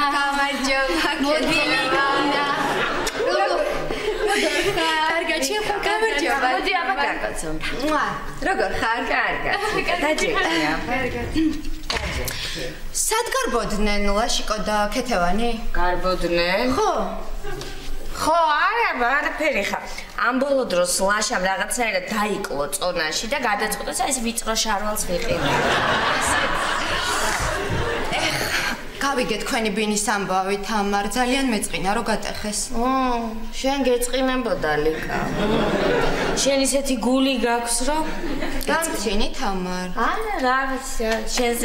Kamajov, Modiga, Argatchev, Kamajov, Modiga, Marta. Rogochar, Argatchev. Sad garbodnen lashiko da ketevani. Garbodnen? Ho, I am a periha. Ambolodros, lash of Ragatsera, Taiklots, or Nashi, the Gaddets, or the size of its Rosharals. Kavi get Quenibini Samba with Tamar, Italian Metrina Rogates. Oh, Shen gets remembered, Dalika. Shen is at Guli Gaxro. Gansini Tamar. I love Shen.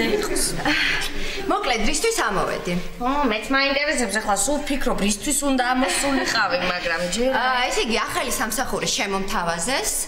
Mokled Ristu Samovetin. Oh, met my endeavors of the Hasu Picro Bristu Sunda Mosuli Kavi, Magram. I think Yahali Samsahur Shemon Tavazes.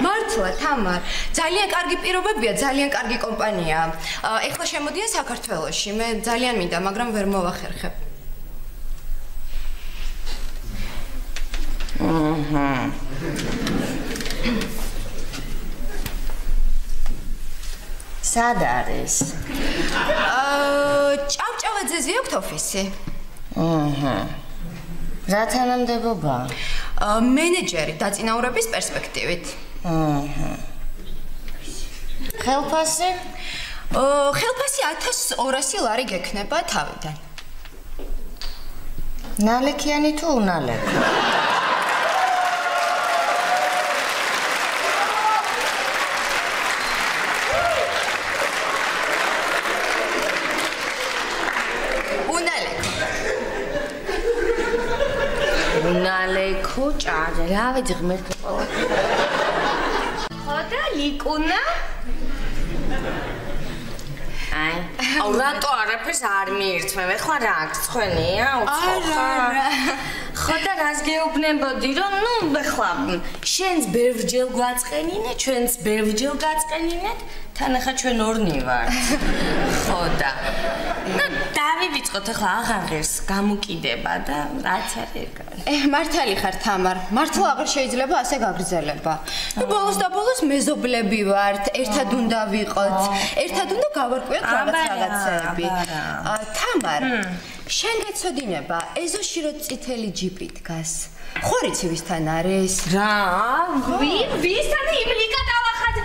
Marta, Tamar. Ძალიან კარგი პირობებია, ძალიან კარგი კომპანია. ეხლა შემოდიან საქართველოში. მე ძალიან მინდა, მაგრამ ვერ მოვახერხებ. აჰა. სად არის? ჭავჭავაძეზე აქვს ოფისი. აჰა. რა თანამდებობა? მენეჯერი დაწინაურების პერსპექტივით. Ხელფასი? Ხელფასი 1200 ლარი გეკნება თავიდან. ნალექიანი თუ უნალექო? უნალექო. უნალექო ჭადა, რა ვიცი ღმერთო ყველა. Likuna? Ai. Aula to arapes armirt. Me vekharakt khvenia utskhara. Khoda ras geubnebodi rom nu vekhlab. Shens bervjel gatsqenine, chvens bervjel gatsqeninet, თან ახლა ჩვენ ორნი ვართ. Khoda. და დავივიწყოთ ახლა აღარღეს გამოკიდება და რაც არ ეკარ. მართალი ხარ თამარ. მართლა აღარ შეიძლება ასე გაგრძელება. და ბოლოს და ბოლოს მეზობლები ვართ, ერთად უნდა ვიყოთ, ერთად უნდა გავარკვიოთ რაღაცები. თამარ, შენ გეცოდინება ეზოში რო წითელი ჯიპი დგას. ხო რიცი ვისთან არის? რა? ვისთან იმლიკა დავახად.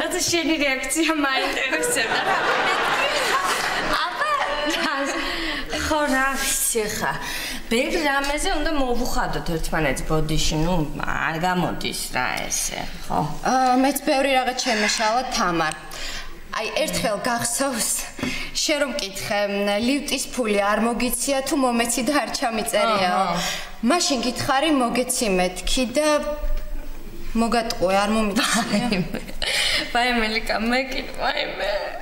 That's a shady reaction on my intervention. Baby, I'm as on the move had to turn its body. She knew Argamotis rice. Oh, it's very Ragachemishal Tamar. I ate her garsos. Sherum Kithem lived is Puliar Mogitsia to Mometi Darchamit's area. Mashing it Harry Mogetsimet Kida. Mogat or Armum. By Melika, make it my man.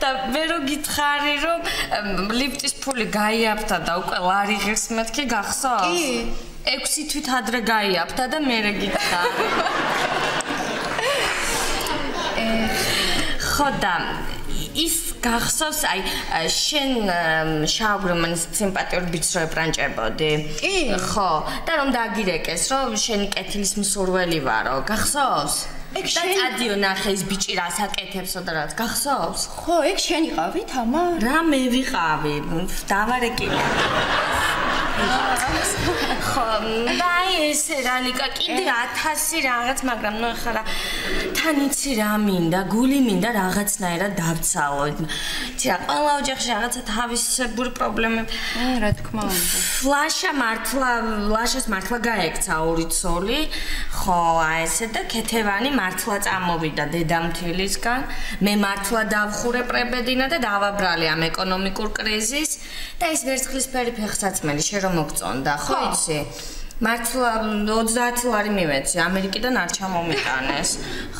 The Vero Gitari room lived this poly guy up to Doug, a larry his metkigax. Exit with Hadra guy up to the Merigita. Hodam. Is Garsos I shen shagruman sympathy or bitro branch about the ho that on Dagirek, so shen at least Musurvelivaro, Garsos. Exchange Adiona his bitch Irasak at him so that Garsos. Ho, exchange of it, Hama Rame Vihavi, Tavareki. Და ეს რალიკა კიდე 1000 რაღაც, მაგრამ ნუ ახლა თან იცი რა მინდა, გული მინდა რაღაცნაირად დავცალო. იცი რა, ყველა ოჯახში რაღაცა თავისებური პრობლემები, რა თქმა უნდა. ლაშას მართლა გაექცა 2 ცოლი. ხო, აი ესე და ქეთევანი მართლა წამოვიდა დედამთილისგან. მე მართლა დავხურე პრებედინა და დავაბრალე ამ ეკონომიკურ კრიზისს და ეს ვერცხლისფერი ფეხსაცმელი შე რომ მოგწონდა, ხო იცი? Martla, 30 ლარი მივეცი, ამერიკიდან არ ჩამომიტანეს.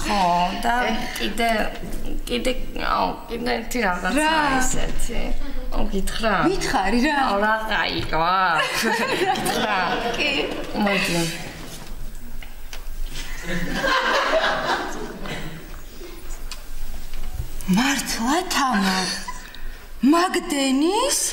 Ho, that Magdenis?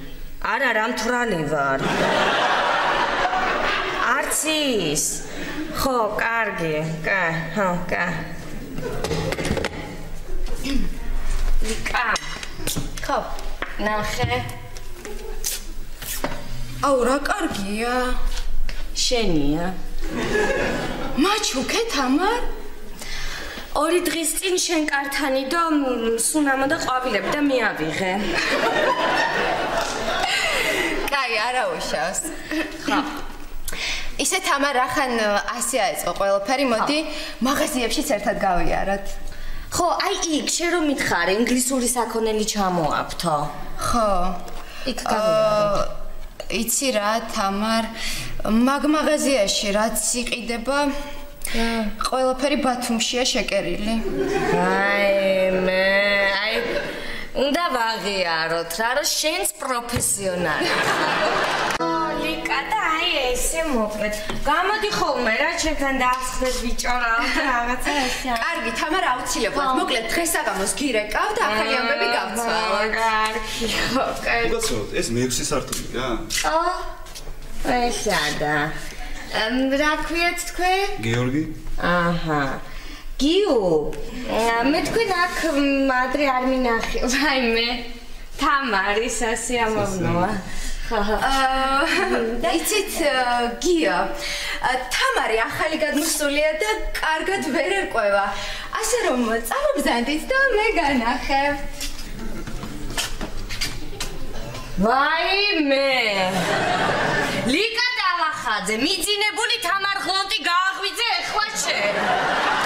ara ram turali var artsis kho kargi ka ha ka lika kop naxe aura kargia shenia machuke tamar ორი დღის წინ შენ კარტანი და სუნამა და ყვავილებ და მე ავიღე. Кай, არა უშავს. ხა. ისე თამარ ახან 100 აეწყო ყველაფერი, მოდი მაღაზიებშიც ერთად გავიაროთ. ხო, აი იქ შე რომ მითხარ, ინგლისური საქონელი ჩამოაქვთო. ხო. იქ გავიაროთ. იცი რა, თამარ, მაგ მაღაზიაში რაც იყიდება ყველაფერი ბათუმშია შეკერილი. Აი მე, აი უნდა ვაღიაროთ რა, რომ შენს პროფესიონალი. ლიკა და აი ესე მოკლედ. გამოდი ხოლმე რა, ჩემთან დაახსნეს ვიჭორა რაღაცა ესე. კარგი, თამარ აუცილებლად მოკლედ დღეს საღამოს გირეკავ და ახალი ამბები გავცვალოთ. კარგი, ხო, კარგი. გაცნობთ, ეს მე-6 სართულია? აა ესა და Rakwet Quay? Georgi? Aha. Giu. Metquinak Madri Arminach. Why me? Tamari Sasiamovna. That's it, Gia. Tamari, a Haligat Musulia, the Argat Verekoeva. Aseromot, Alexandit, the Meganachev. Why me? Lika. Midinebuli Tamar Ghonti Garwitze, Quache.